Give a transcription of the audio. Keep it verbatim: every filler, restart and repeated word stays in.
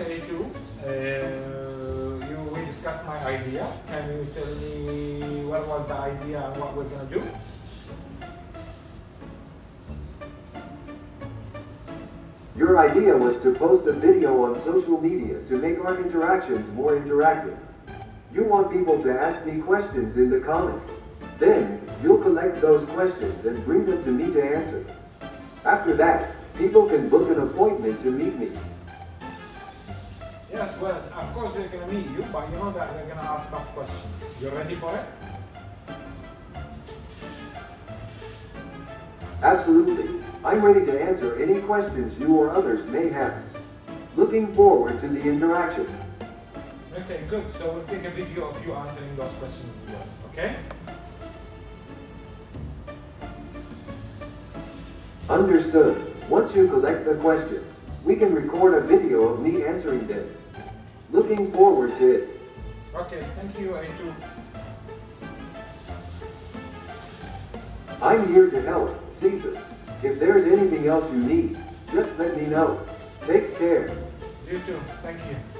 okay, you, uh, you will discuss my idea and you tell me what was the idea and what we're gonna do. Your idea was to post a video on social media to make our interactions more interactive. You want people to ask me questions in the comments. Then, you'll collect those questions and bring them to me to answer. After that, people can book an appointment to meet me. Yes, well, of course they're gonna meet you, but you know that they're gonna ask tough questions. You ready for it? Absolutely. I'm ready to answer any questions you or others may have. Looking forward to the interaction. Okay, good. So we'll take a video of you answering those questions as well, okay? Understood. Once you collect the questions, we can record a video of me answering them. Looking forward to it. Okay, thank you, Aitu. I'm here to help, Caesar. If there's anything else you need, just let me know. Take care. You too. Thank you.